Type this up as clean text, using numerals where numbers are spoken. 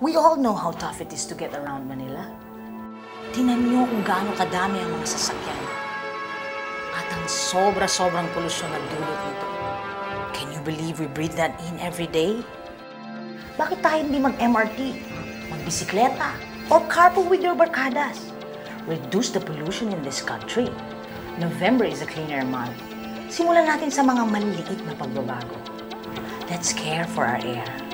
We all know how tough it is to get around Manila. Tinan niyo kung gaano kadami ang mga sasakyan at ang sobra-sobrang polusyon na dulot nito. Can you believe we breathe that in every day? Bakit tayo hindi mag-MRT, magbisikleta, or carpool with your barkadas? Reduce the pollution in this country. November is a cleaner month. Simulan natin sa mga maliliit na pagbabago. Let's care for our air.